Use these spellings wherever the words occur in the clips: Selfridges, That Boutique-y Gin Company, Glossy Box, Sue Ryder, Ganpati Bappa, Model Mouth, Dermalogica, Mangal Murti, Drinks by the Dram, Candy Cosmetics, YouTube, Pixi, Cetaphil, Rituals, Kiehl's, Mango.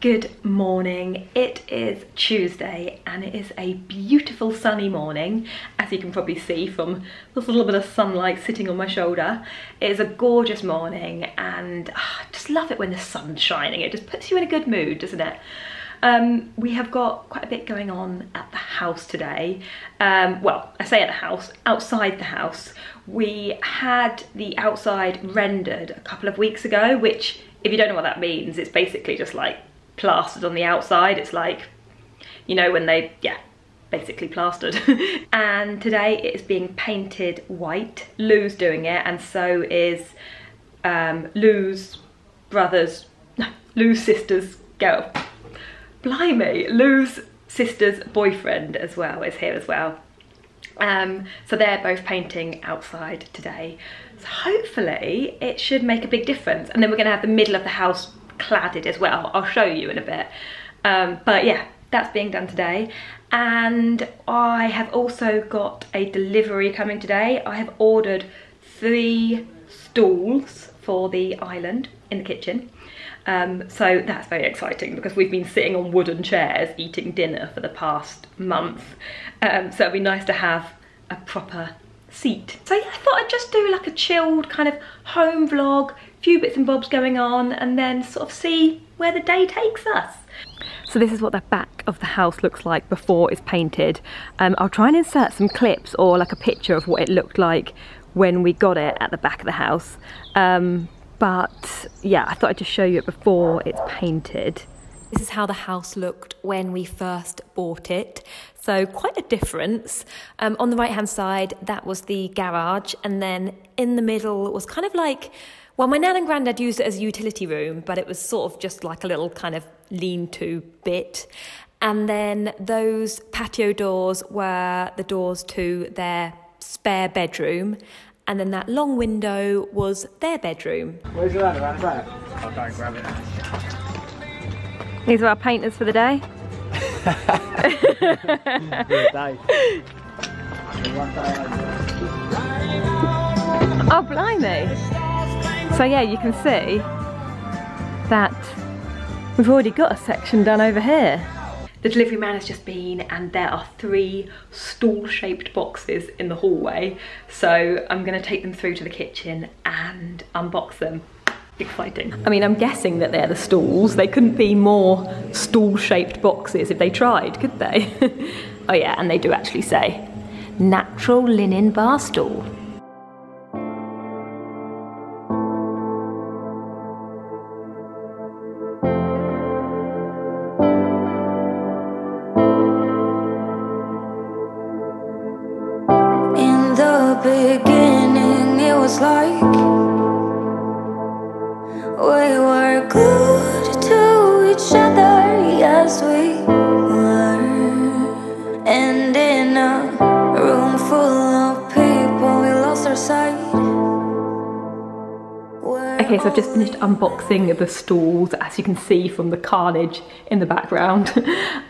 Good morning, it is Tuesday and it is a beautiful sunny morning, as you can probably see from this little bit of sunlight sitting on my shoulder. It is a gorgeous morning and I just love it when the sun's shining. It just puts you in a good mood, doesn't it? We have got quite a bit going on at the house today. Well, I say at the house, outside the house. We had the outside rendered a couple of weeks ago, which if you don't know what that means, it's basically just like plastered on the outside. It's like, you know, when they, yeah, basically plastered. And today it is being painted white. Lou's doing it, and so is Lou's sister's boyfriend as well is here as well. So they're both painting outside today. So hopefully it should make a big difference. And then we're gonna have the middle of the house cladded as well. I'll show you in a bit. But yeah, that's being done today. And I have also got a delivery coming today. I have ordered 3 stools for the island in the kitchen. So that's very exciting because we've been sitting on wooden chairs eating dinner for the past month. So it'd be nice to have a proper seat. So yeah, I thought I'd just do like a chilled kind of home vlog, few bits and bobs going on, and then sort of see where the day takes us. So this is what the back of the house looks like before it's painted. I'll try and insert some clips or like a picture of what it looked like when we got it at the back of the house. But yeah, I thought I'd just show you it before it's painted. This is how the house looked when we first bought it. So quite a difference. On the right hand side, that was the garage. And then in the middle was kind of like, well, my nan and granddad used it as a utility room, but it was sort of just like a little kind of lean-to bit. And then those patio doors were the doors to their spare bedroom. And then that long window was their bedroom. Where's your ladder? I'll go and grab it. These are our painters for the day. Oh, blimey. So yeah, you can see that we've already got a section done over here. The delivery man has just been, and there are 3 stool-shaped boxes in the hallway. So I'm gonna take them through to the kitchen and unbox them. Exciting. I mean, I'm guessing that they're the stools. They couldn't be more stool-shaped boxes if they tried, could they? Oh yeah, and they do actually say, natural linen bar stool. Okay, so I've just finished unboxing the stools, as you can see from the carnage in the background.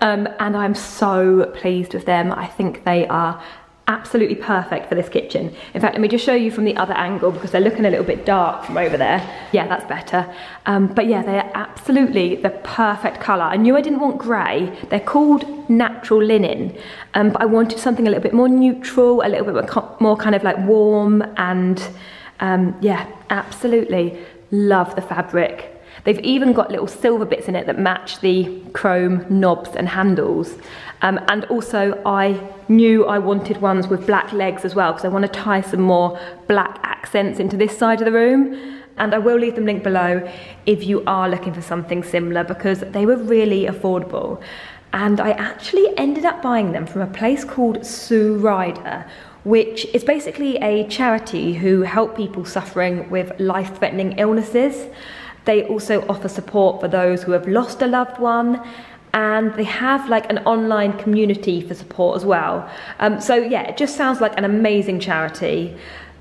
And I'm so pleased with them. I think they are absolutely perfect for this kitchen. In fact, let me just show you from the other angle because they're looking a little bit dark from over there. Yeah, that's better. But yeah, they are absolutely the perfect colour. I knew I didn't want grey. They're called natural linen, but I wanted something a little bit more neutral, a little bit more kind of like warm, and yeah, absolutely love the fabric. They've even got little silver bits in it that match the chrome knobs and handles. And also I knew I wanted ones with black legs as well because I want to tie some more black accents into this side of the room. And I will leave them linked below if you are looking for something similar because they were really affordable. And I actually ended up buying them from a place called Sue Ryder, which is basically a charity who help people suffering with life-threatening illnesses. They also offer support for those who have lost a loved one, and they have like an online community for support as well. So yeah, it just sounds like an amazing charity.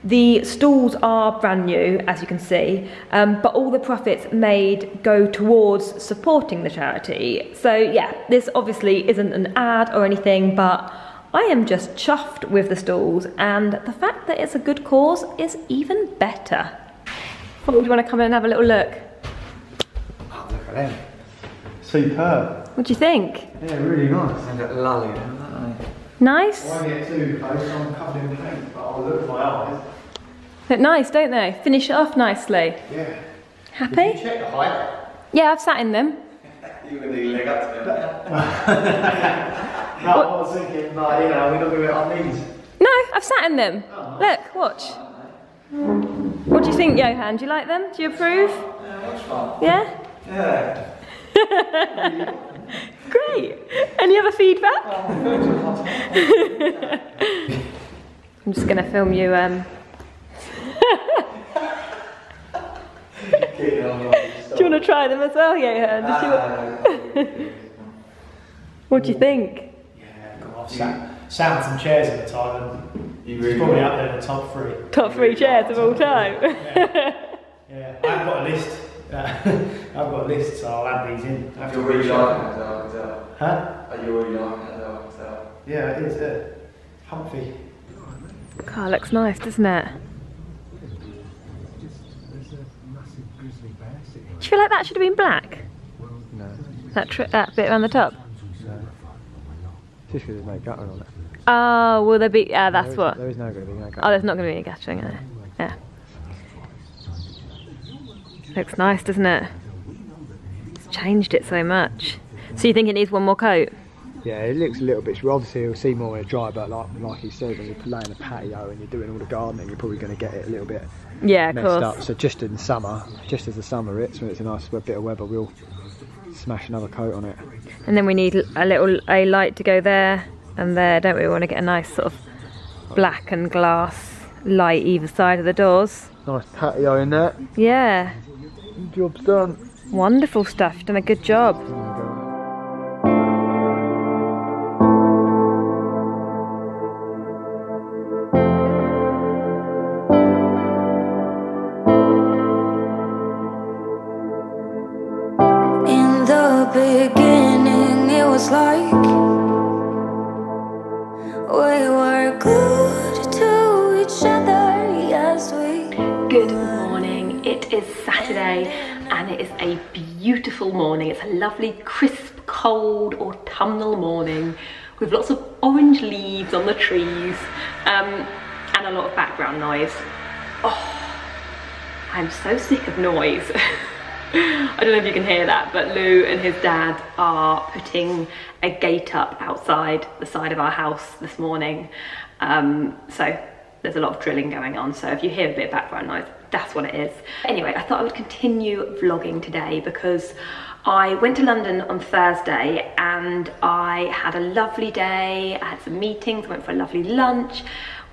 The stools are brand new, as you can see, but all the profits made go towards supporting the charity. So yeah, this obviously isn't an ad or anything, but I am just chuffed with the stools, and the fact that it's a good cause is even better. Well, do you want to come in and have a little look? Oh, look at them. Superb. What do you think? Yeah, really nice. And it lully down that way. Nice. I won't get too close, I'm covered in paint, but I'll look with my eyes. Look nice, don't they? Finish it off nicely. Yeah. Happy? Did you check the height? Yeah, I've sat in them. You're going to need a leg up to them. No, I was thinking, like, you know, we're not going to get our knees. No, I've sat in them. Oh, nice. Look, watch. What do you think, Johan? Do you like them? Do you approve? Yeah, that's fun. Yeah? Yeah. Great. Any other feedback? I'm just going to film you. Do you want to try them as well, Johan? What do you think? Yeah, come on. Sat on some chairs at the time, and it's really probably up there in the top three. Top three chairs of all time. Yeah. Yeah, I've got a list. I've got a list, so I'll add these in. You're really liking it as well, I can tell. Huh? Are you really liking it as well, I can tell? Yeah, it is. Comfy. The car looks nice, doesn't it? Do you feel like that should have been black? No. That bit around the top? No. Just because there's no guttering on it. Oh, will there be? Yeah, that's what. There is no guttering. Oh, there's not going to be any guttering on it. Yeah. Looks nice, doesn't it? It's changed it so much. So you think it needs one more coat? Yeah, it looks a little bit. Obviously, you'll see more when it's dry, but like you said, when you're laying a patio and you're doing all the gardening, you're probably going to get it a little bit messed up. So just in summer, just as the summer hits, when it's a nice bit of weather, we'll smash another coat on it. And then we need a light to go there and there, don't we? We want to get a nice sort of black and glass light either side of the doors. Nice patio in there. Yeah. Job's done. Wonderful stuff. Done a good job. Lovely crisp, cold autumnal morning with lots of orange leaves on the trees and a lot of background noise. Oh, I'm so sick of noise. I don't know if you can hear that, but Lou and his dad are putting a gate up outside the side of our house this morning. So there's a lot of drilling going on, so if you hear a bit of background noise, that's what it is. Anyway, I thought I would continue vlogging today because I went to London on Thursday and I had a lovely day. I had some meetings, went for a lovely lunch,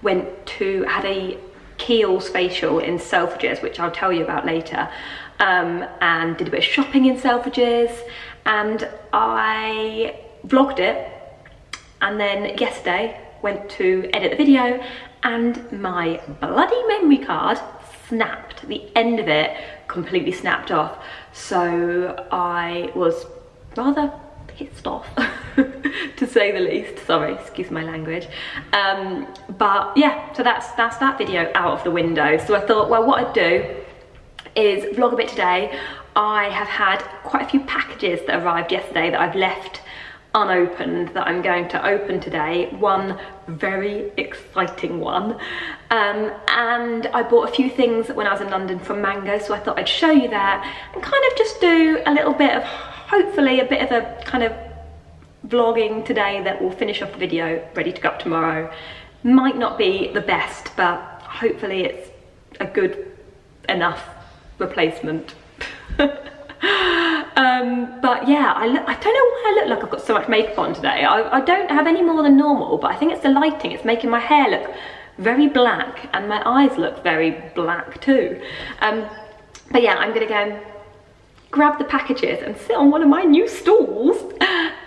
had a Kiehl's facial in Selfridges, which I'll tell you about later, and did a bit of shopping in Selfridges, and I vlogged it, and then yesterday went to edit the video and my bloody memory card snapped. The end of it completely snapped off, so I was rather pissed off to say the least. Sorry, excuse my language. But yeah, so that's that video out of the window. So I thought, well, what I'd do is vlog a bit today. I have had quite a few packages that arrived yesterday that I've left unopened that I'm going to open today. One very exciting one. And I bought a few things when I was in London from Mango, so I thought I'd show you that and kind of just do a little bit of, hopefully a bit of a kind of vlogging today that will finish off the video, ready to go up tomorrow. Might not be the best, but hopefully it's a good enough replacement. But yeah, I don't know why I look like I've got so much makeup on today. I don't have any more than normal, but I think it's the lighting. It's making my hair look very black and my eyes look very black too. But yeah, I'm gonna go and grab the packages and sit on one of my new stools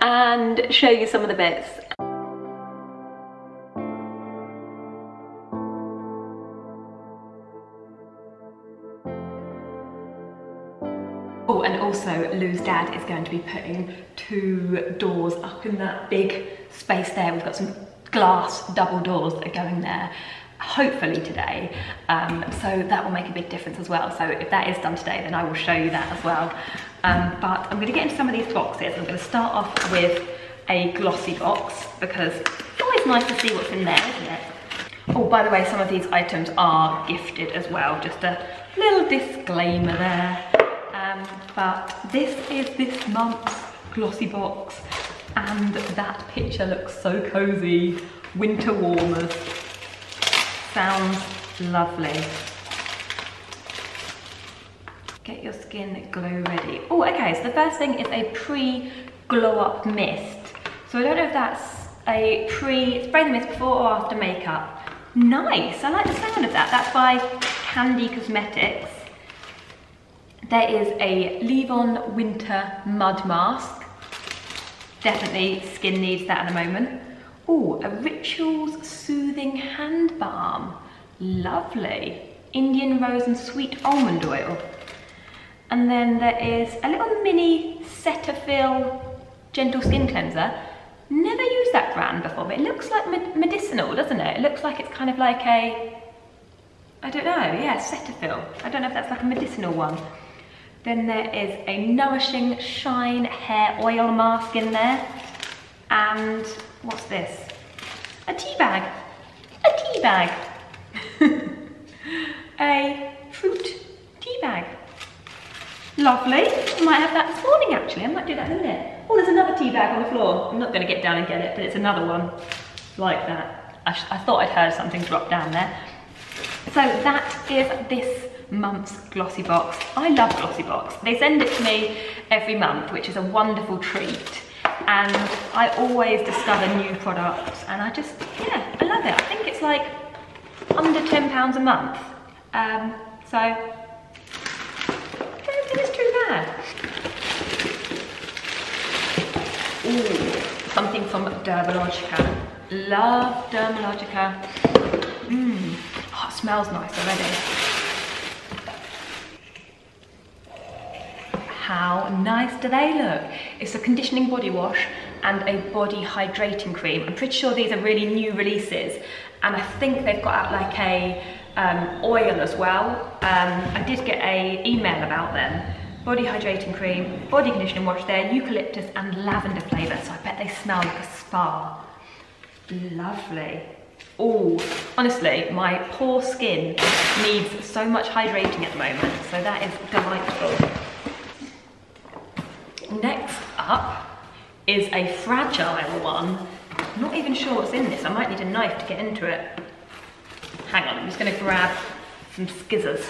and show you some of the bits. Oh, and also Lou's dad is going to be putting two doors up in that big space there. We've got some glass double doors that are going there. hopefully today, so that will make a big difference as well. So if that is done today, then I will show you that as well. But I'm gonna get into some of these boxes. I'm gonna start off with a glossy box because it's always nice to see what's in there, isn't it? Oh, by the way, some of these items are gifted as well, just a little disclaimer there. But this is this month's glossy box, and that picture looks so cozy. Winter warmers, sounds lovely. Get your skin glow ready. Oh, okay, so the first thing is a pre-glow up mist. So I don't know if that's a spray the mist before or after makeup. Nice, I like the sound of that. That's by Candy Cosmetics. There is a leave-on winter mud mask. Definitely skin needs that at the moment. Oh, a Rituals soothing hand balm. Lovely. Indian rose and sweet almond oil. And then there is a little mini Cetaphil gentle skin cleanser. Never used that brand before, but it looks like medicinal, doesn't it? It looks like it's kind of like a, I don't know, yeah, Cetaphil. I don't know if that's like a medicinal one. Then there is a nourishing shine hair oil mask in there. And what's this? A tea bag. A tea bag. A fruit tea bag. Lovely. I might have that this morning actually. I might do that in a minute. Oh, there's another tea bag on the floor. I'm not going to get down and get it, but it's another one like that. I thought I'd heard something drop down there. So that is this month's glossy box. I love glossy box. They send it to me every month, which is a wonderful treat. And I always discover new products, and I just, yeah, I love it. I think it's like under £10 a month. So I don't think it's too bad. Ooh, something from Dermalogica. Love Dermalogica. Oh, it smells nice already. How nice do they look? It's a conditioning body wash and a body hydrating cream. I'm pretty sure these are really new releases, and I think they've got out like a oil as well. I did get an email about them. Body hydrating cream, body conditioning wash. They're eucalyptus and lavender flavour, so I bet they smell like a spa. Lovely. Oh, honestly, my poor skin needs so much hydrating at the moment, so that is delightful. Next up is a fragile one. I'm not even sure what's in this. I might need a knife to get into it. Hang on, I'm just going to grab some scissors.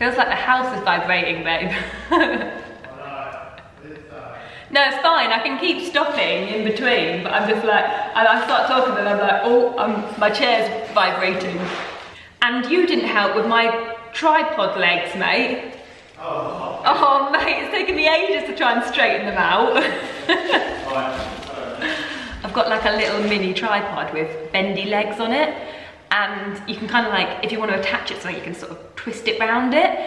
Feels like the house is vibrating, babe. No, it's fine. I can keep stopping in between, but I'm just like, I start talking and I'm like, oh, my chair's vibrating. And you didn't help with my tripod legs, mate. Oh, oh mate, it's taken me ages to try and straighten them out. I've got like a little mini tripod with bendy legs on it. And you can kind of like, if you want to attach it something, you can sort of twist it round it.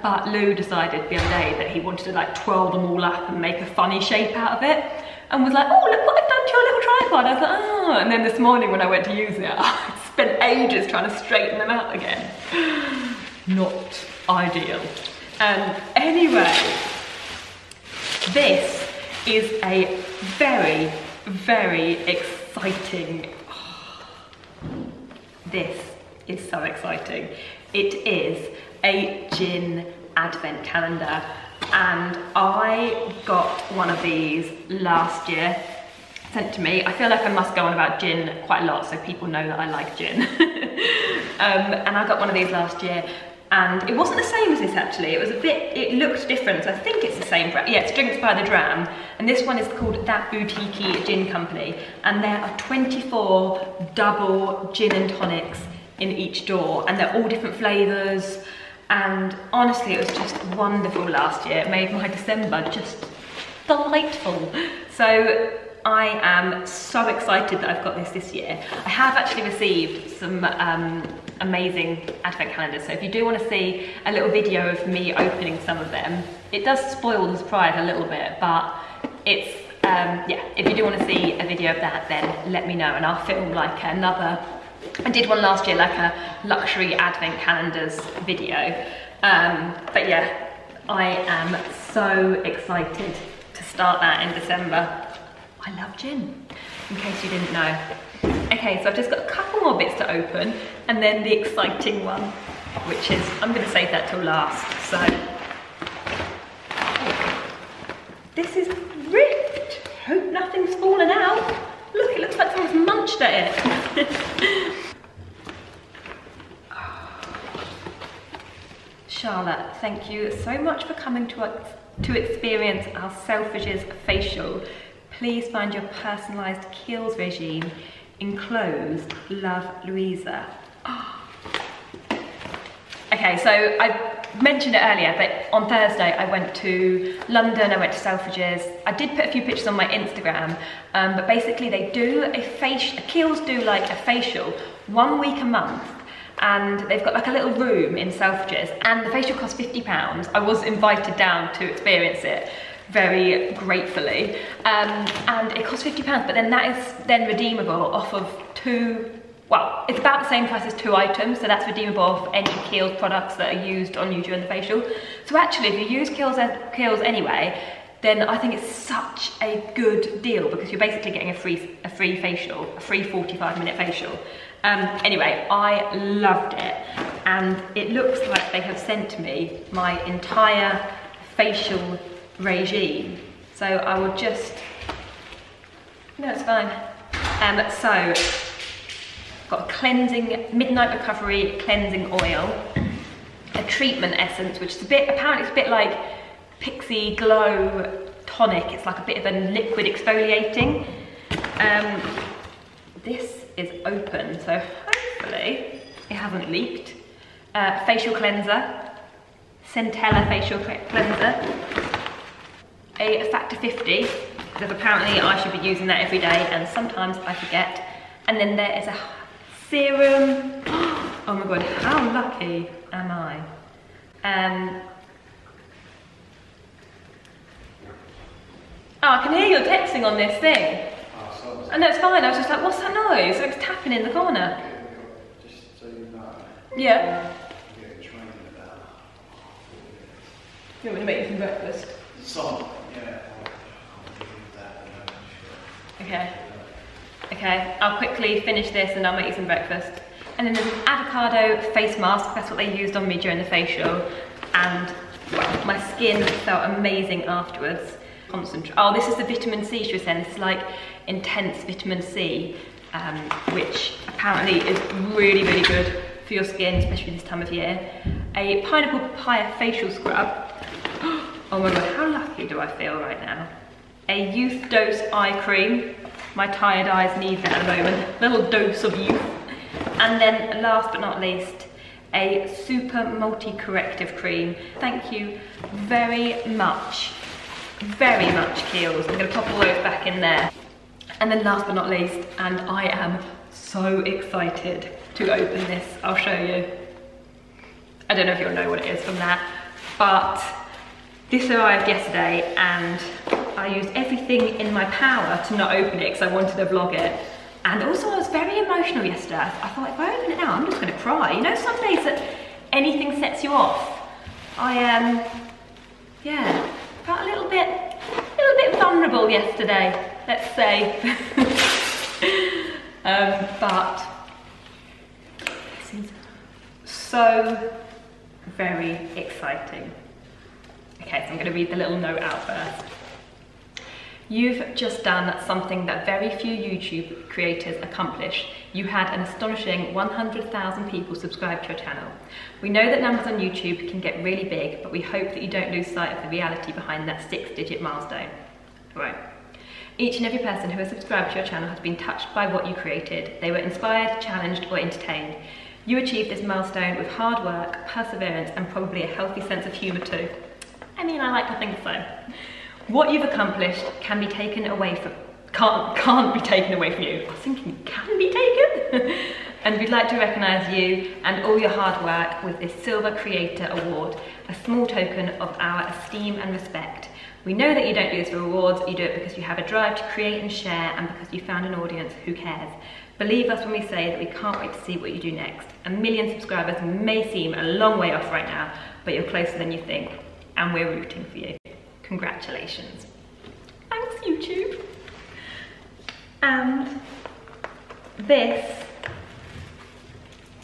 But Lou decided the other day that he wanted to like twirl them all up and make a funny shape out of it. And was like, oh, look what I've done to your little tripod. I was like, oh. And then this morning when I went to use it, I spent ages trying to straighten them out again. Not ideal. Anyway, this is a very, very exciting. This is so exciting. It is a gin advent calendar, and I got one of these last year sent to me. I feel like I must go on about gin quite a lot, so people know that I like gin. And I got one of these last year, and it wasn't the same as this actually. It was a bit, it looked different. So I think it's the same brand. Yeah, it's Drinks by the Dram, and this one is called That Boutique-y Gin Company, and there are 24 double gin and tonics in each door, and they're all different flavours. And honestly, it was just wonderful last year. It made my December just delightful. So I am so excited that I've got this year. I have actually received some amazing advent calendars, so if you do want to see a little video of me opening some of them, it does spoil the surprise a little bit, but it's, yeah, if you do want to see a video of that, then let me know and I'll film like another, I did one last year, like a luxury advent calendars video. But yeah, I am so excited to start that in December. I love gin, in case you didn't know. Okay, so I've just got a couple more bits to open, and then the exciting one, which is, I'm gonna save that till last, so. This is ripped. Hope nothing's fallen out. Look, it looks like someone's munched at it. Charlotte, thank you so much for coming to experience our Selfridges facial. Please find your personalised Kiehl's regime enclosed. Love, Louisa. Oh. Okay, so I mentioned it earlier, but on Thursday I went to London, I went to Selfridges. I did put a few pictures on my Instagram, but basically they do a facial, Kiehl's do like a facial 1 week a month, and they've got like a little room in Selfridges, and the facial costs £50. I was invited down to experience it, very gratefully, and it costs £50, but then that is then redeemable off of two, well, it's about the same price as two items, so that's redeemable off any Kiehl's products that are used on you during the facial. So actually, if you use Kiehl's anyway, then I think it's such a good deal, because you're basically getting a free facial, a free 45-minute facial. Anyway, I loved it, and it looks like they have sent me my entire facial regime, so I will just, no, it's fine. So I've got a cleansing, midnight recovery cleansing oil, a treatment essence, which is a bit, apparently it's a bit like Pixi glow tonic, it's like a bit of a liquid exfoliating. This is open, so hopefully it hasn't leaked. Facial cleanser, Centella facial cleanser, a factor 50, because apparently I should be using that every day and sometimes I forget. And then there is a serum. Oh my god, how lucky am I? Oh, I can hear your texting on this thing. Oh, and that's fine, I was just like, what's that noise? So it's tapping in the corner. Just so you know. Yeah. You want me to make you some breakfast? Some. Yeah. Okay. Okay, I'll quickly finish this and I'll make you some breakfast. And then there's an avocado face mask, that's what they used on me during the facial. And well, my skin felt amazing afterwards. Concentrate. Oh, this is the vitamin C she was saying. This is like intense vitamin C, which apparently is really, really good for your skin, especially this time of year. A pineapple papaya facial scrub. Oh my god, how lucky do I feel right now? A youth dose eye cream. My tired eyes need that at the moment. Little dose of youth. And then last but not least, a super multi-corrective cream. Thank you very much Kiehl's. I'm gonna pop all those back in there. And then last but not least, and I am so excited to open this. I'll show you. I don't know if you'll know what it is from that, but this arrived yesterday and I used everything in my power to not open it because I wanted to vlog it. And also I was very emotional yesterday. I thought if I open it now, I'm just gonna cry. You know, some days that anything sets you off. I yeah, felt a little bit vulnerable yesterday, let's say. But this is so very exciting. Okay, so I'm gonna read the little note out first. You've just done something that very few YouTube creators accomplish. You had an astonishing 100,000 people subscribe to your channel. We know that numbers on YouTube can get really big, but we hope that you don't lose sight of the reality behind that 6-digit milestone. Right. Each and every person who has subscribed to your channel has been touched by what you created. They were inspired, challenged, or entertained. You achieved this milestone with hard work, perseverance, and probably a healthy sense of humour too. I mean, I like to think so. What you've accomplished can be taken away from, can't be taken away from you. I was thinking, can be taken? And we'd like to recognise you and all your hard work with this Silver Creator Award, a small token of our esteem and respect. We know that you don't do this for rewards, you do it because you have a drive to create and share and because you found an audience who cares. Believe us when we say that we can't wait to see what you do next. 1 million subscribers may seem a long way off right now, but you're closer than you think, and we're rooting for you. Congratulations. Thanks, YouTube. And this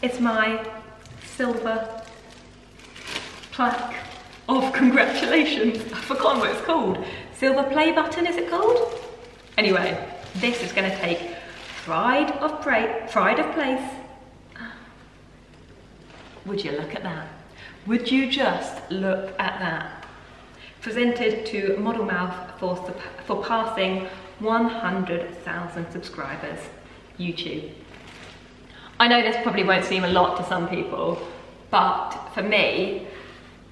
is my silver plaque of congratulations. I've forgotten what it's called. Silver play button, is it called? Anyway, this is going to take pride of place. Would you look at that? Would you just look at that? Presented to Model Mouth for passing 100,000 subscribers. YouTube. I know this probably won't seem a lot to some people, but for me,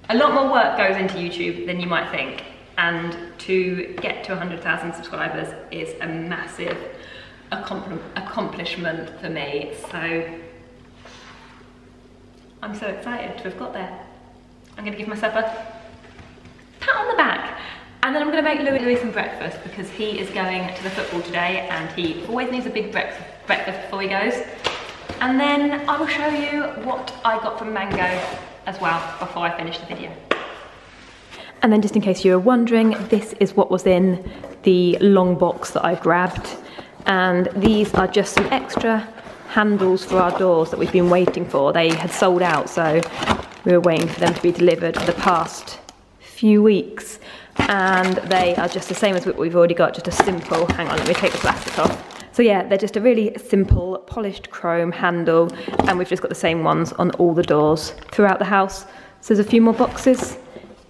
a lot more work goes into YouTube than you might think, and to get to 100,000 subscribers is a massive accomplishment for me, so I'm so excited to have got there. I'm gonna give myself a pat on the back, and then I'm gonna make Louis some breakfast because he is going to the football today and he always needs a big breakfast before he goes. And then I will show you what I got from Mango as well before I finish the video. And then just in case you were wondering, this is what was in the long box that I grabbed, and these are just some extra handles for our doors that we've been waiting for. They had sold out, so we were waiting for them to be delivered for the past few weeks, and they are just the same as what we've already got, just a simple, hang on, let me take the plastic off. So yeah, they're just a really simple polished chrome handle, and we've just got the same ones on all the doors throughout the house. So there's a few more boxes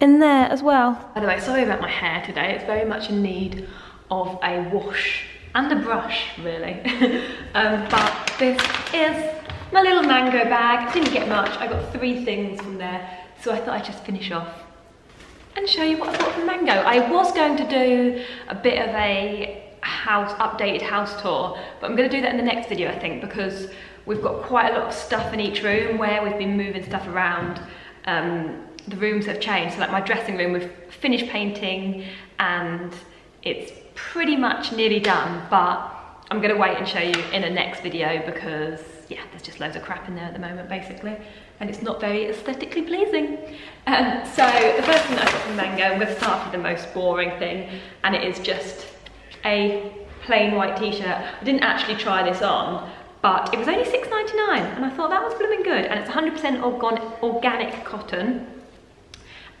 in there as well. By the way, sorry about my hair today. It's very much in need of a wash and a brush, really. But this is my little Mango bag. I didn't get much. I got 3 things from there. So I thought I'd just finish off and show you what I got from Mango. I was going to do a bit of a updated house tour, but I'm going to do that in the next video, I think, because we've got quite a lot of stuff in each room where we've been moving stuff around. The rooms have changed, so like my dressing room, we've finished painting and it's pretty much nearly done, but I'm going to wait and show you in a next video because yeah, there's just loads of crap in there at the moment basically, and it's not very aesthetically pleasing. So the first thing that I got from Mango, I'm going to start with the most boring thing, and it is just a plain white t-shirt. I didn't actually try this on, but it was only $6.99 and I thought that was blooming good, and it's 100% organic cotton,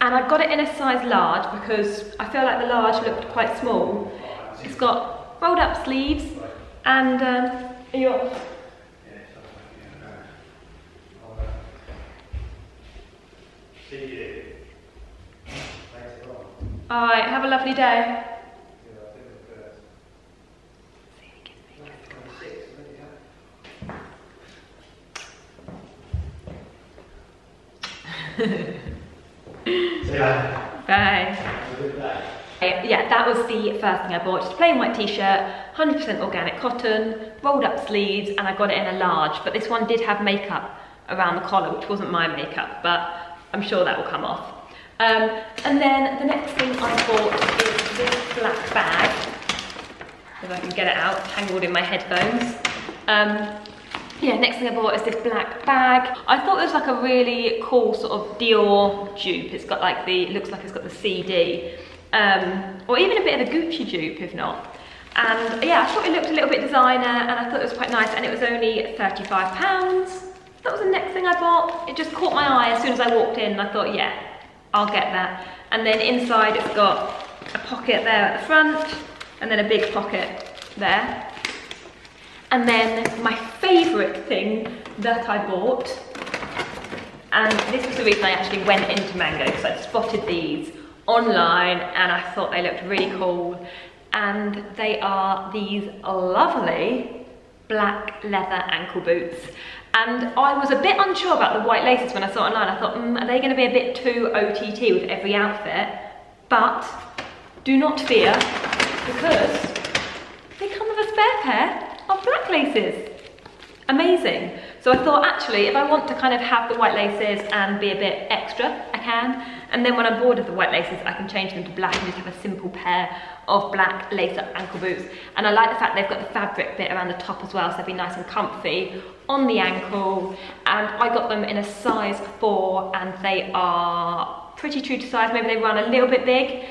and I got it in a size large because I feel like the large looked quite small. It's got rolled up sleeves and Alright, have a lovely day. Bye. Yeah, that was the first thing I bought, just a plain white t-shirt, 100% organic cotton, rolled up sleeves, and I got it in a large, but this one did have makeup around the collar, which wasn't my makeup, but I'm sure that will come off. And then the next thing I bought is this black bag, if I can get it out, tangled in my headphones. Yeah, next thing I bought is this black bag. I thought it was like a really cool sort of Dior dupe. It's got like the, it looks like it's got the CD. Or even a bit of a Gucci dupe, if not. And yeah, I thought it looked a little bit designer and I thought it was quite nice, and it was only £35. That was the next thing I bought. It just caught my eye as soon as I walked in and I thought, yeah, I'll get that. And then inside it's got a pocket there at the front, and then a big pocket there. And then my favourite thing that I bought, and this was the reason I actually went into Mango, because I spotted these online and I thought they looked really cool. And they are these lovely black leather ankle boots. And I was a bit unsure about the white laces when I saw it online. I thought, are they gonna be a bit too OTT with every outfit? But do not fear, because they come with a spare pair of black laces. Amazing. So I thought, actually, if I want to kind of have the white laces and be a bit extra, I can. And then when I'm bored of the white laces, I can change them to black and just have a simple pair of black lace-up ankle boots. And I like the fact they've got the fabric bit around the top as well, so they'll be nice and comfy on the ankle. And I got them in a size 4, and they are pretty true to size. Maybe they run a little bit big.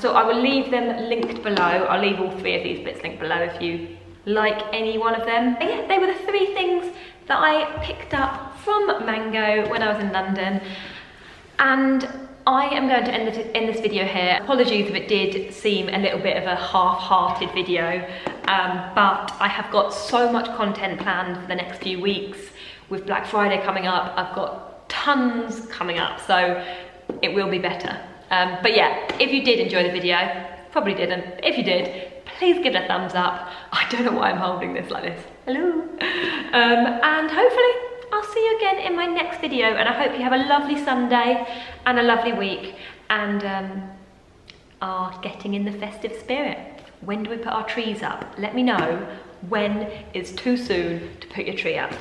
So I will leave them linked below. I'll leave all 3 of these bits linked below if you like any one of them. But yeah, they were the 3 things that I picked up from Mango when I was in London. And I am going to end this video here. Apologies if it did seem a little bit of a half-hearted video, but I have got so much content planned for the next few weeks. With Black Friday coming up, I've got tons coming up, so it will be better. But yeah, if you did enjoy the video, probably didn't. If you did, please give it a thumbs up. I don't know why I'm holding this like this. Hello. And hopefully I'll see you again in my next video, and I hope you have a lovely Sunday and a lovely week, and are getting in the festive spirit. When do we put our trees up? Let me know when is too soon to put your tree up.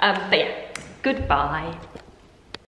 But yeah, goodbye.